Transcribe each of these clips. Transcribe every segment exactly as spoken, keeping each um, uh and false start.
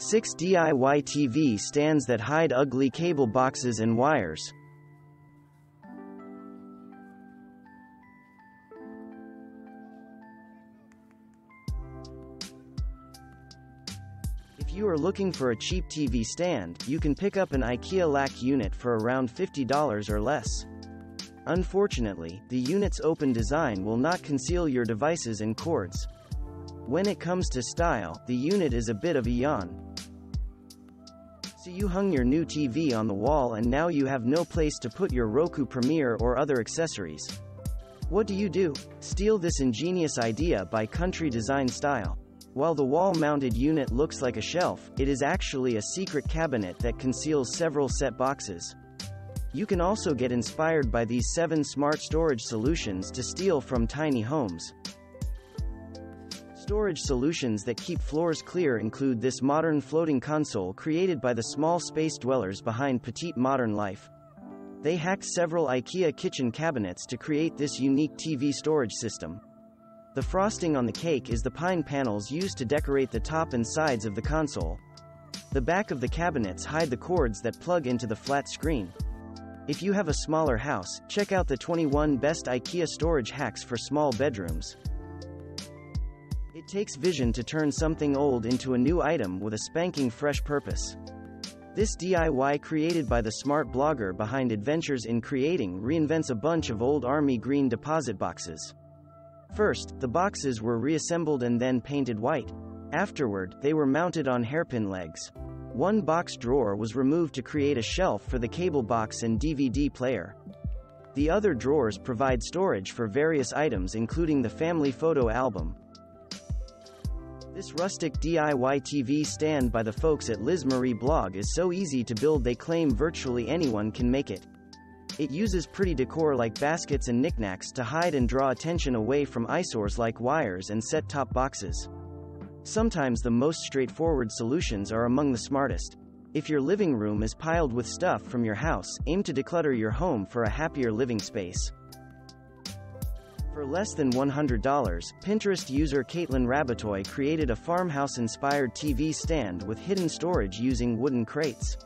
six D I Y T V stands that hide ugly cable boxes and wires. If you are looking for a cheap T V stand, you can pick up an IKEA L A C unit for around fifty dollars or less. Unfortunately, the unit's open design will not conceal your devices and cords. When it comes to style, the unit is a bit of a yawn. So you hung your new T V on the wall and now you have no place to put your Roku Premiere or other accessories. What do you do? Steal this ingenious idea by Country Design Style. While the wall-mounted unit looks like a shelf, it is actually a secret cabinet that conceals several set boxes. You can also get inspired by these seven smart storage solutions to steal from tiny homes. Storage solutions that keep floors clear include this modern floating console created by the small space dwellers behind Petite Modern Life. They hacked several IKEA kitchen cabinets to create this unique T V storage system. The frosting on the cake is the pine panels used to decorate the top and sides of the console. The back of the cabinets hide the cords that plug into the flat screen. If you have a smaller house, check out the twenty-one best IKEA storage hacks for small bedrooms. It takes vision to turn something old into a new item with a spanking fresh purpose. This D I Y created by the smart blogger behind Adventures in Creating reinvents a bunch of old army green deposit boxes. First, the boxes were reassembled and then painted white. Afterward, they were mounted on hairpin legs. One box drawer was removed to create a shelf for the cable box and D V D player. The other drawers provide storage for various items including the family photo album. This rustic D I Y T V stand by the folks at Liz Marie Blog is so easy to build they claim virtually anyone can make it. It uses pretty decor like baskets and knickknacks to hide and draw attention away from eyesores like wires and set-top boxes. Sometimes the most straightforward solutions are among the smartest. If your living room is piled with stuff from your house, aim to declutter your home for a happier living space. For less than one hundred dollars, Pinterest user Caitlin Rabatoi created a farmhouse-inspired T V stand with hidden storage using wooden crates.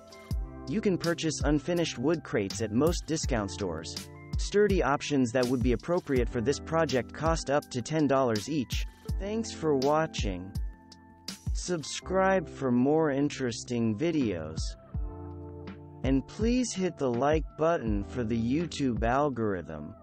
You can purchase unfinished wood crates at most discount stores. Sturdy options that would be appropriate for this project cost up to ten dollars each. Thanks for watching. Subscribe for more interesting videos. And please hit the like button for the YouTube algorithm.